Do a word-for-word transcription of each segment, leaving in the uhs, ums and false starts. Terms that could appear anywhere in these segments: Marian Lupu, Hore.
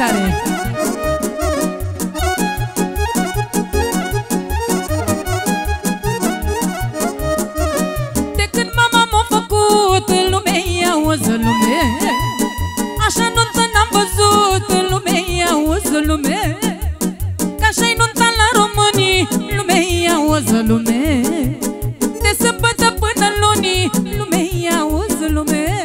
tare! De când mama m-a făcut, lumea iauză lume, așa nuntă n-am văzut, lumea iauză lume, că așa-i nunta la românii, lumea iauză lume, de sâmbătă până luni, lumea iauză lume.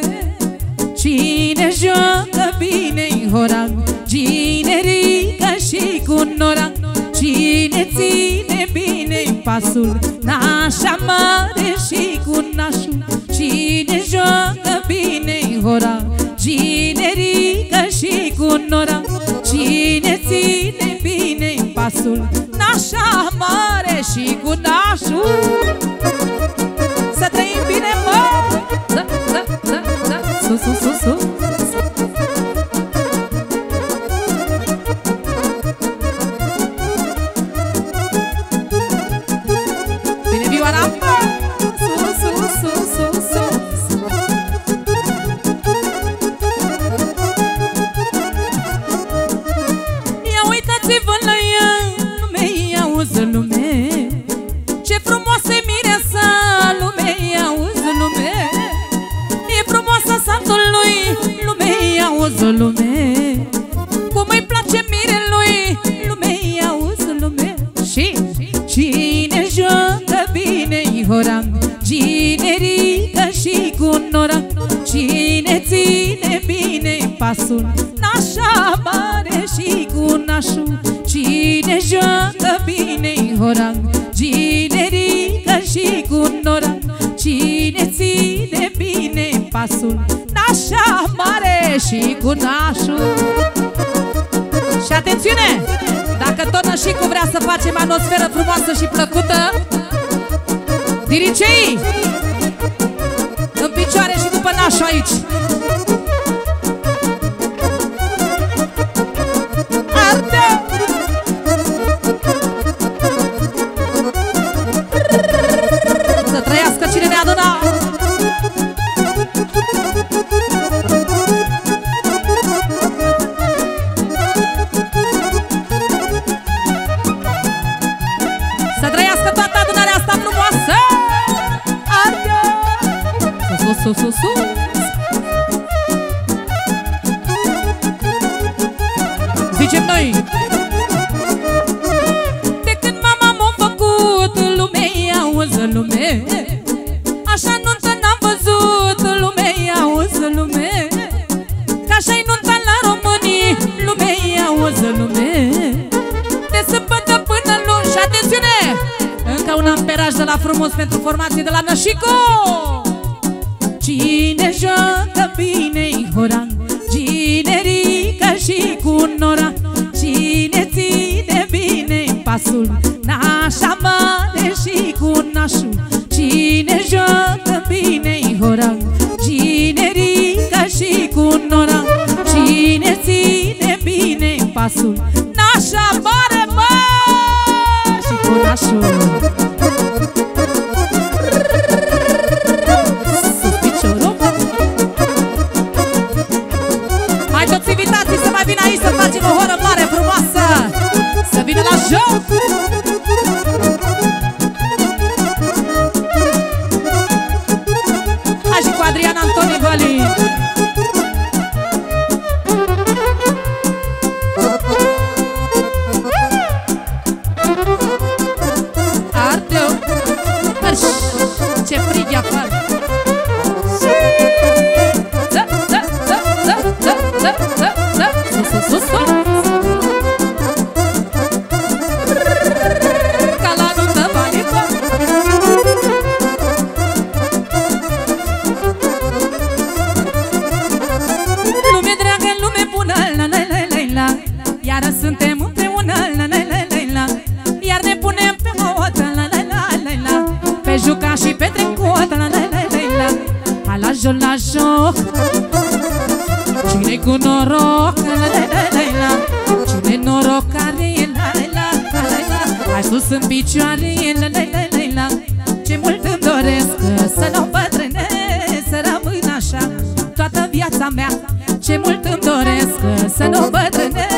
Cine joacă bine-i hora, cine ridică și cu nora, cine ține bine-i pasul, nașa mare și cu nașul. Cine joacă bine-i hora, cine ridică și cu nora, cine ține bine-i pasul, nașa mare și cu nașul. Să trăim bine, mă! Da, da, da, da, su, su, su, su. Bine, vioara! Su, su, su, su, su. Ia uitați-vă la ea, lumea îi auză lume, ce frumoase mireasa, lumea îi auză lume, e frumoasa satului, lumea îi auză lume, cum îi place mirelui, lumea îi auză lume. Și cine joacă bine-i hora, cine ridică și cu nora, cine ține bine-i pasul, nașa mare și cu nașul. Cine joacă bine-i hora, cine ridică și cu nora, cine ține bine-i pasul, nașa mare și cu nașul. Și atențiune! Dacă tot Nășicu vrea să facem atmosferă frumoasă și plăcută, diricei, în picioare și după nașul aici. Să trăiască cine ne-a adunat! Su, su, su. Zicem noi! De când mama m-a făcut, lumea iauză lume, așa nuntă n-am văzut, lumea iauză lume, că așa-i nunta la românii, lumea iauză lume, de sâmbătă până luni. Și atențiune! Încă un amperaj de la frumos pentru formație de la Nășicu! Cine joacă bine-i hora, cine ridică și cu nora, cine ține bine-i pasul, nașa mare și cu nașul. Cine joacă bine-i hora, cine ridică și cu nora, cine ține bine-i pasul, nașa mare, mă, și cu nașul. Cine-i cu noroc, cine-i norocare, hai sus în picioare, ce mult îmi doresc să nu bătrânesc, să rămân așa toată viața mea, ce mult îmi doresc să nu bătrânesc.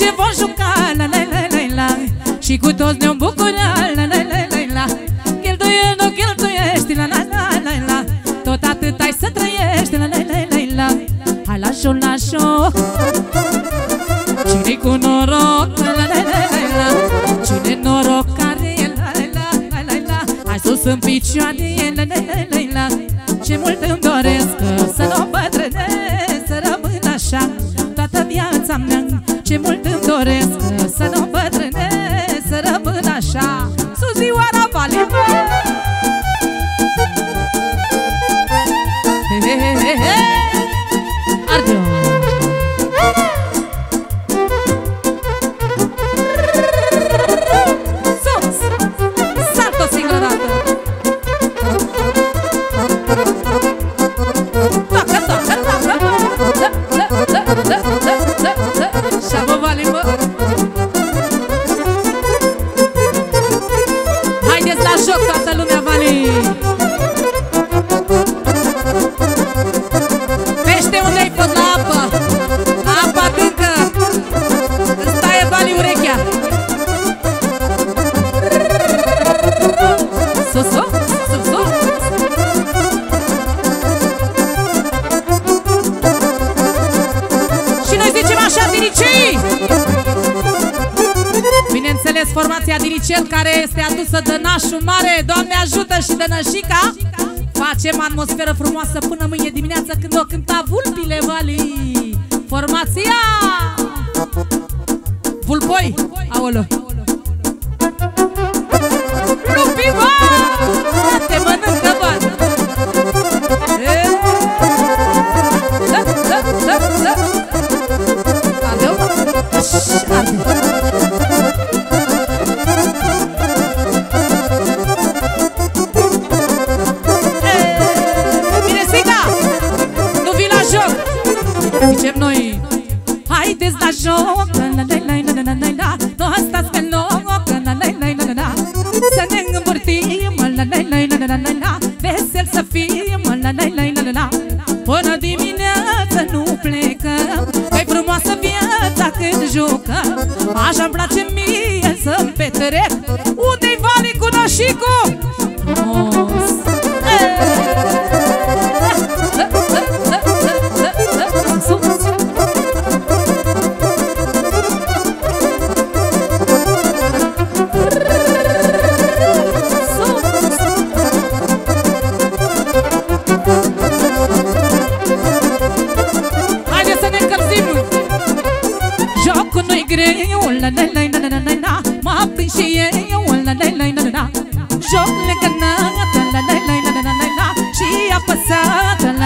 și vom juca, la la la la la, și cu toți ne-om bucura, la la la la la. Cheltuie, nu cheltuiești, la la la la la, tot atât ai să trăiești, la la la la la. Hai la show, la show, cine-i cu noroc, la la la la la, cine noroc are, la la la la la la. Hai sus în picioare, la la la la la, ce mult îmi doresc să nu îmbătrânesc, să rămân așa toată viața mea. Ce mult îmi doresc să nu îmbătrânesc, să rămân așa. Suzioara Valeva! Ardeu! Sus! Saltă o singură dată! Tocă, tocă, tocă! Dă, dă, dă, dă, dă, dă, dă! Șabă, Valeva! Haideți la joc toată lumea, Vali! Formația din Liceu, care este adusă de Nașul Mare, Doamne ajută, și de Nășica. Facem atmosferă frumoasă până mâine dimineață, când o cânta vulpile, Valii. Formația Vulpoi, aolo, Lupi, bă! Te mănâncă, bă! Da, da, da, da. Adeu, adeu. Zicem noi, haideți la joc, toți stați pe loc, să ne învârtim, vesel să fim, până dimineață nu plecăm, că-i frumoasă viața când jucăm. Așa-mi place mie să-mi petrec. Unde-i Vali cu Nașicu? M-a prins și eu, joc legănat, și apăsat,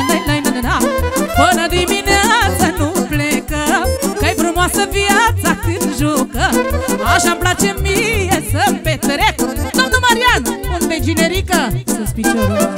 până dimineața nu plecăm, că-i frumoasă viața când jucăm. Așa-mi place mie să-mi petrec. Domnul Marian, unde-i generică? Sus piciorul.